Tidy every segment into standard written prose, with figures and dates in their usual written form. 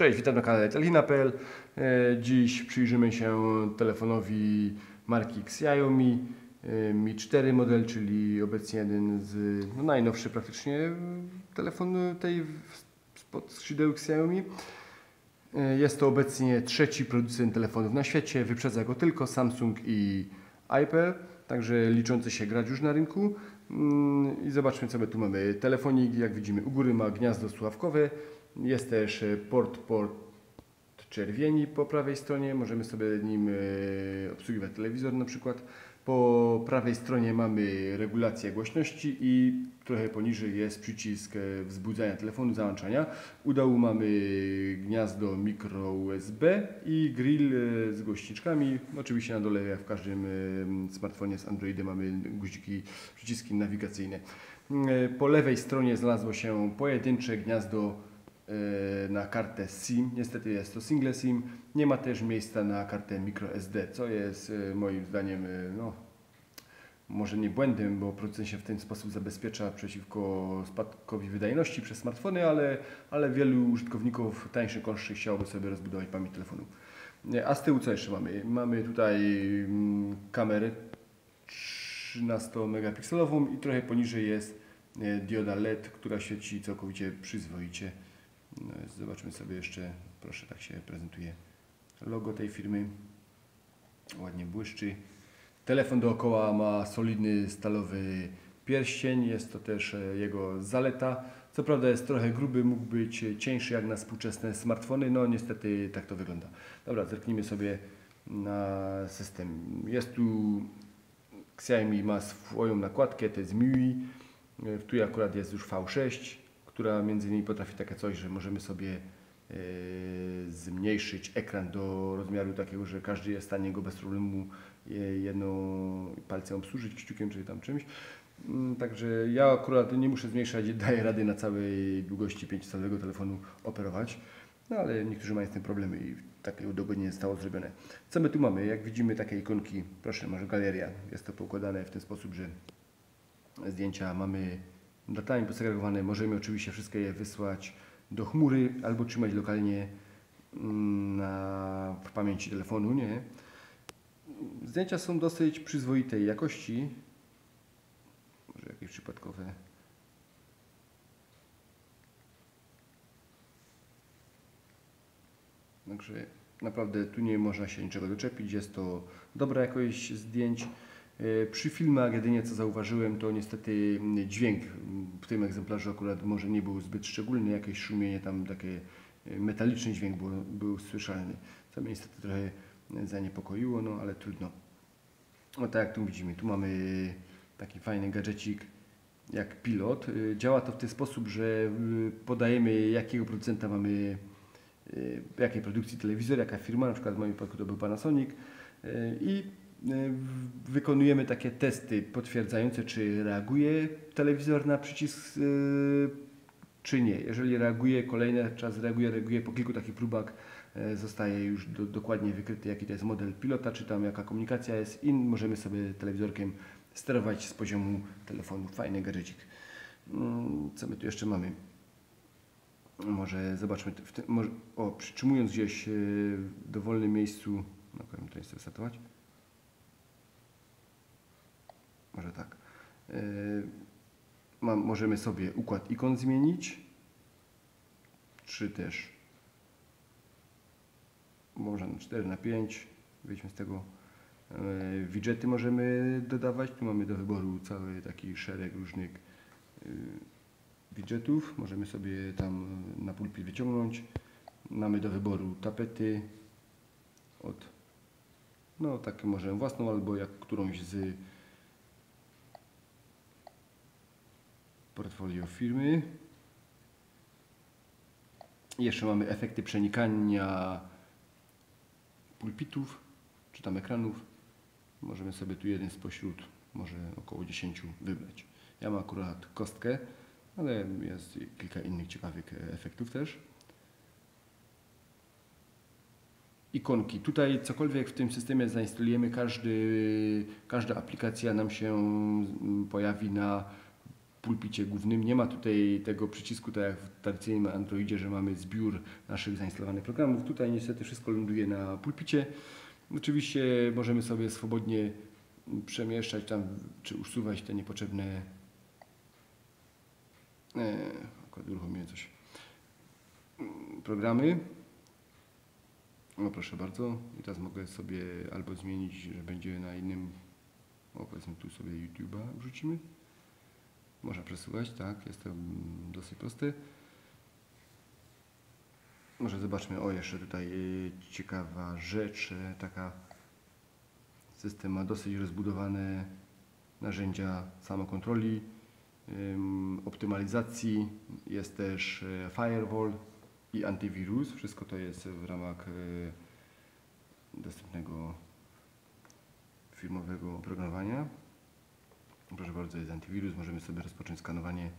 Cześć, witam na kanale telchina.pl. Dziś przyjrzymy się telefonowi marki Xiaomi Mi 4 model, czyli obecnie jeden z najnowszy praktycznie telefon tej spod skrzydeł Xiaomi. Jest to obecnie trzeci producent telefonów na świecie, wyprzedza go tylko Samsung i Apple, także liczący się gracz już na rynku. I zobaczmy, co my tu mamy. Telefonik, jak widzimy, u góry ma gniazdo słuchawkowe. Jest też port czerwieni po prawej stronie. Możemy sobie nim obsługiwać telewizor na przykład. Po prawej stronie mamy regulację głośności i trochę poniżej jest przycisk wzbudzania telefonu, załączania. U dołu mamy gniazdo micro USB i grill z głośniczkami. Oczywiście na dole, jak w każdym smartfonie z Androidem, mamy guziki, przyciski nawigacyjne. Po lewej stronie znalazło się pojedyncze gniazdo na kartę SIM, niestety jest to single SIM, nie ma też miejsca na kartę microSD, co jest moim zdaniem, no, może nie błędem, bo producent się w ten sposób zabezpiecza przeciwko spadkowi wydajności przez smartfony, ale wielu użytkowników tańszych, kosztów chciałoby sobie rozbudować pamięć telefonu. A z tyłu co jeszcze mamy? Mamy tutaj kamerę 13-megapikselową i trochę poniżej jest dioda LED, która świeci całkowicie przyzwoicie. No, zobaczmy sobie jeszcze, proszę, tak się prezentuje logo tej firmy, ładnie błyszczy. Telefon dookoła ma solidny stalowy pierścień, jest to też jego zaleta. Co prawda jest trochę gruby, mógł być cieńszy jak na współczesne smartfony, no niestety tak to wygląda. Dobra, zerknijmy sobie na system. Jest tu, Xiaomi ma swoją nakładkę, to jest MIUI, tu akurat jest już V6. Która między innymi potrafi takie coś, że możemy sobie zmniejszyć ekran do rozmiaru takiego, że każdy jest w stanie go bez problemu jedną palcem obsłużyć, kciukiem czy tam czymś. Także ja akurat nie muszę zmniejszać, daję rady na całej długości 5-calowego telefonu operować. No ale niektórzy mają z tym problemy i takie udogodnienie zostało zrobione. Co my tu mamy? Jak widzimy takie ikonki, proszę, może galeria. Jest to poukładane w ten sposób, że zdjęcia mamy datami posegregowane, możemy oczywiście wszystkie je wysłać do chmury albo trzymać lokalnie w pamięci telefonu, nie? Zdjęcia są dosyć przyzwoitej jakości, może jakieś przypadkowe. Także naprawdę tu nie można się niczego doczepić, jest to dobra jakość zdjęć. Przy filmach jedynie co zauważyłem, to niestety dźwięk w tym egzemplarzu akurat może nie był zbyt szczególny, jakieś szumienie tam, takie metaliczny dźwięk był słyszalny, co mnie niestety trochę zaniepokoiło, no ale trudno. No tak jak tu widzimy, tu mamy taki fajny gadżecik jak pilot. Działa to w ten sposób, że podajemy jakiego producenta mamy, jakiej produkcji telewizor, jaka firma, na przykład w moim przypadku to był Panasonic i wykonujemy takie testy potwierdzające, czy reaguje telewizor na przycisk, czy nie. Jeżeli reaguje, kolejny czas reaguje, po kilku takich próbach zostaje już dokładnie wykryty, jaki to jest model pilota, czy tam jaka komunikacja jest i możemy sobie telewizorkiem sterować z poziomu telefonu. Fajny gadżecik. Co my tu jeszcze mamy? Może zobaczmy, przytrzymując gdzieś w dowolnym miejscu, no powiem, to jest wystartować. Może tak. Możemy sobie układ ikon zmienić, czy też może na 4x5, wyjdźmy z tego. Widżety możemy dodawać, tu mamy do wyboru cały taki szereg różnych widżetów, możemy sobie tam na pulpit wyciągnąć. Mamy do wyboru tapety od, no tak, może własną albo jak którąś z portfolio firmy. Jeszcze mamy efekty przenikania pulpitów, czy tam ekranów. Możemy sobie tu jeden spośród, może około 10 wybrać. Ja mam akurat kostkę, ale jest kilka innych ciekawych efektów też. Ikonki. Tutaj cokolwiek w tym systemie zainstalujemy, każda aplikacja nam się pojawi na pulpicie głównym. Nie ma tutaj tego przycisku, tak jak w tradycyjnym Androidzie, że mamy zbiór naszych zainstalowanych programów. Tutaj niestety wszystko ląduje na pulpicie. Oczywiście możemy sobie swobodnie przemieszczać tam, czy usuwać te niepotrzebne... Akurat uruchomiłem coś. Programy. No proszę bardzo. I teraz mogę sobie albo zmienić, że będzie na innym... O, powiedzmy tu sobie YouTube'a wrzucimy. Można przesuwać, tak, jest to dosyć proste. Może zobaczmy, o, jeszcze tutaj ciekawa rzecz, taka system ma dosyć rozbudowane narzędzia samokontroli, optymalizacji, jest też firewall i antywirus, wszystko to jest w ramach dostępnego firmowego oprogramowania. Proszę bardzo, jest antywirus, możemy sobie rozpocząć skanowanie.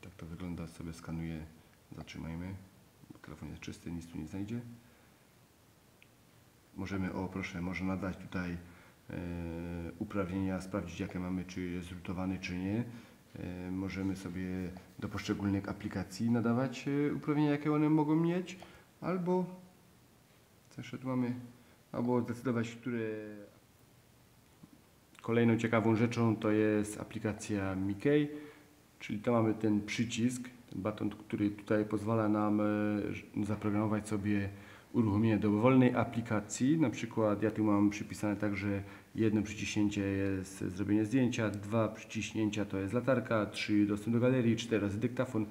Tak to wygląda, sobie skanuję, zatrzymajmy, bo telefon jest czysty, nic tu nie znajdzie. Możemy, o proszę, może nadać tutaj uprawnienia, sprawdzić jakie mamy, czy jest routowany, czy nie. Możemy sobie do poszczególnych aplikacji nadawać uprawnienia, jakie one mogą mieć, albo co jeszcze tu mamy, albo zdecydować, które... Kolejną ciekawą rzeczą to jest aplikacja M-Key, czyli tam mamy ten przycisk, ten baton, który tutaj pozwala nam zaprogramować sobie uruchomienie dowolnej aplikacji. Na przykład ja tu mam przypisane tak, że jedno przyciśnięcie jest zrobienie zdjęcia, dwa przyciśnięcia to jest latarka, trzy dostęp do galerii, cztery razy dyktafon.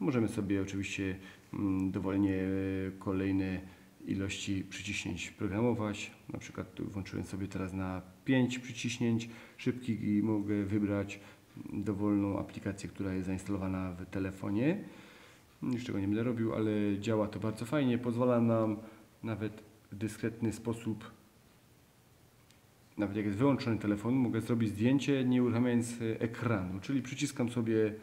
Możemy sobie oczywiście dowolnie kolejne ilości przyciśnięć programować. Na przykład tu włączyłem sobie teraz na 5 przyciśnięć szybkich i mogę wybrać dowolną aplikację, która jest zainstalowana w telefonie. Już tego nie będę robił, ale działa to bardzo fajnie. Pozwala nam nawet w dyskretny sposób, nawet jak jest wyłączony telefon, mogę zrobić zdjęcie nie uruchamiając ekranu. Czyli przyciskam sobie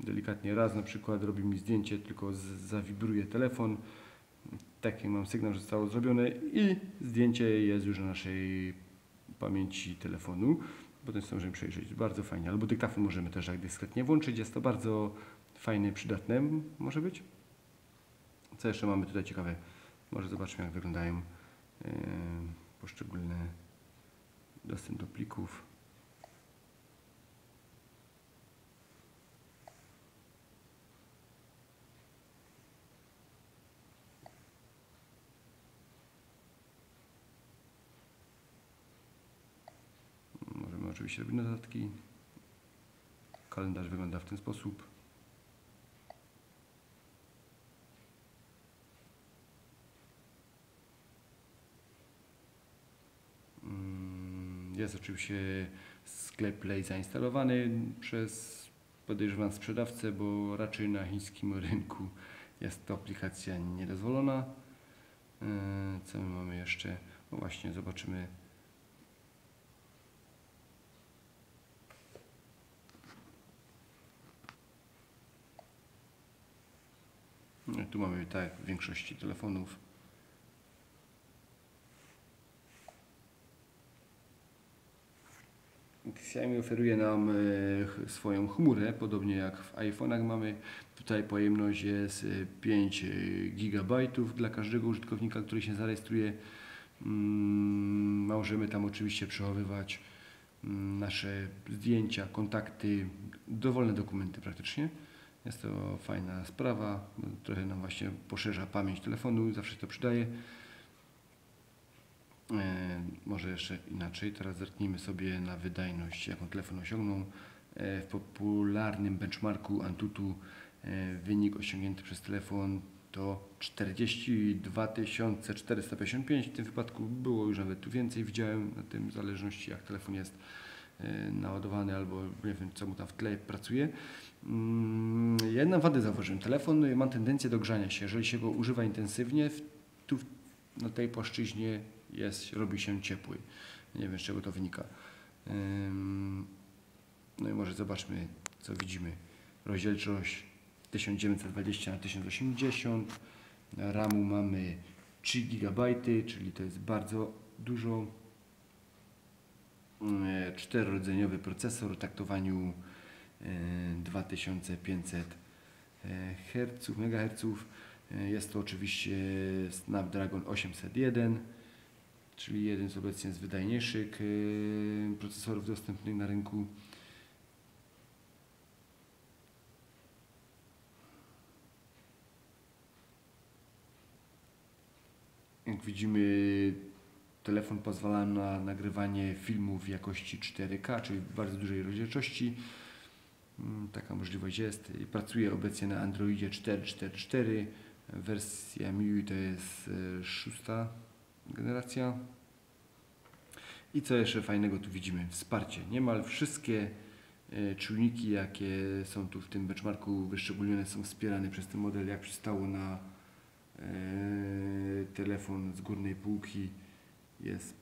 delikatnie raz, na przykład robi mi zdjęcie, tylko zawibruje telefon. Taki mam sygnał, że zostało zrobione i zdjęcie jest już na naszej pamięci telefonu. Potem sobie możemy przejrzeć. Bardzo fajnie. Albo dyktafon możemy też tak dyskretnie włączyć. Jest to bardzo fajne, przydatne może być. Co jeszcze mamy tutaj ciekawe? Może zobaczmy, jak wyglądają poszczególne dostęp do plików. Oczywiście robię notatki. Kalendarz wygląda w ten sposób. Jest oczywiście sklep Play zainstalowany przez, podejrzewam, sprzedawcę, bo raczej na chińskim rynku jest to aplikacja niedozwolona. Co my mamy jeszcze? No właśnie, zobaczymy. Tu mamy tak w większości telefonów. Xiaomi oferuje nam swoją chmurę, podobnie jak w iPhone'ach mamy. Tutaj pojemność jest 5 GB dla każdego użytkownika, który się zarejestruje. Możemy tam oczywiście przechowywać nasze zdjęcia, kontakty, dowolne dokumenty praktycznie. Jest to fajna sprawa, bo trochę nam właśnie poszerza pamięć telefonu, zawsze to przydaje. Może jeszcze inaczej, teraz zerknijmy sobie na wydajność, jaką telefon osiągnął. W popularnym benchmarku Antutu wynik osiągnięty przez telefon to 42 455, w tym wypadku było już nawet tu więcej, widziałem, na tym w zależności jak telefon jest naładowany albo nie wiem co mu tam w tle pracuje. Jedną wadę zauważyłem, telefon ma tendencję do grzania się, jeżeli się go używa intensywnie, tu na tej płaszczyźnie jest, robi się ciepły, nie wiem z czego to wynika. No i może zobaczmy co widzimy, rozdzielczość 1920 na 1080, ramu mamy 3 GB, czyli to jest bardzo dużo. 4-rodzeniowy procesor o taktowaniu 2500 MHz. Jest to oczywiście Snapdragon 801, czyli jeden z obecnie z wydajniejszych procesorów dostępnych na rynku. Jak widzimy, telefon pozwala na nagrywanie filmów w jakości 4K, czyli w bardzo dużej rozdzielczości. Taka możliwość jest. Pracuje obecnie na Androidzie 4.4.4. Wersja MIUI to jest 6. generacja. I co jeszcze fajnego tu widzimy? Wsparcie. Niemal wszystkie czujniki, jakie są tu w tym benchmarku wyszczególnione, są wspierane przez ten model, jak przystało na telefon z górnej półki. Jest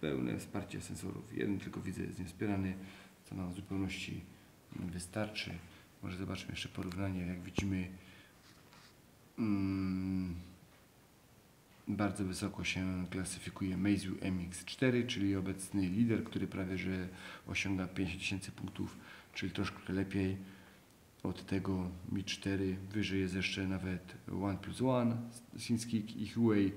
pełne wsparcie sensorów. Jeden tylko widzę jest niewspierany, co nam w zupełności wystarczy. Może zobaczmy jeszcze porównanie. Jak widzimy, bardzo wysoko się klasyfikuje Meizu MX-4, czyli obecny lider, który prawie że osiąga 50 000 punktów, czyli troszkę lepiej od tego Mi 4. Wyżej jest jeszcze nawet OnePlus One z chińskich i Huawei.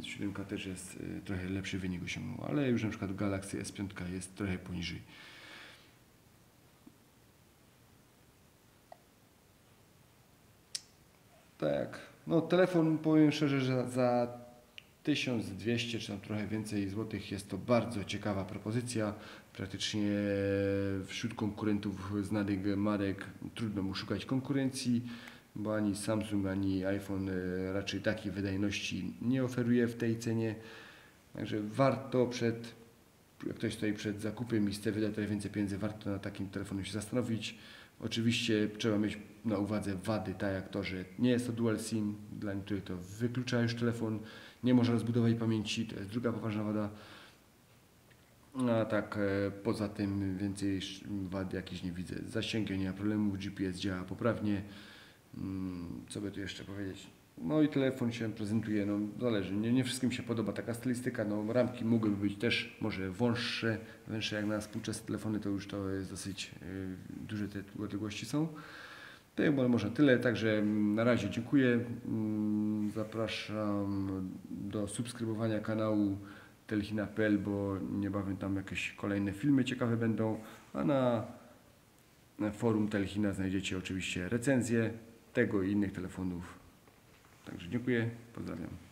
7K też jest trochę lepszy wynik osiągnął, ale już na przykład Galaxy S5 jest trochę poniżej. Tak, no telefon, powiem szczerze, że za 1200 czy tam trochę więcej złotych jest to bardzo ciekawa propozycja. Praktycznie wśród konkurentów znanych marek trudno mu szukać konkurencji, bo ani Samsung, ani iPhone raczej takiej wydajności nie oferuje w tej cenie. Także warto jak ktoś stoi przed zakupem i chce wydać trochę więcej pieniędzy, warto na takim telefonie się zastanowić. Oczywiście trzeba mieć na uwadze wady, tak jak to, że nie jest to dual SIM, dla niektórych to wyklucza już telefon, nie można rozbudować pamięci, to jest druga poważna wada. A tak poza tym więcej wad jakichś nie widzę. Zasięgiem nie ma problemów, GPS działa poprawnie. Co by tu jeszcze powiedzieć? No i telefon się prezentuje, no zależy, nie wszystkim się podoba taka stylistyka, no ramki mogłyby być też może węższe jak na współczesne telefony, to już to jest dosyć duże te odległości są. To jest może tyle, także na razie dziękuję, zapraszam do subskrybowania kanału telchina.pl, bo niebawem tam jakieś kolejne filmy ciekawe będą, a na forum Telchina znajdziecie oczywiście recenzje tego i innych telefonów. Także dziękuję, pozdrawiam.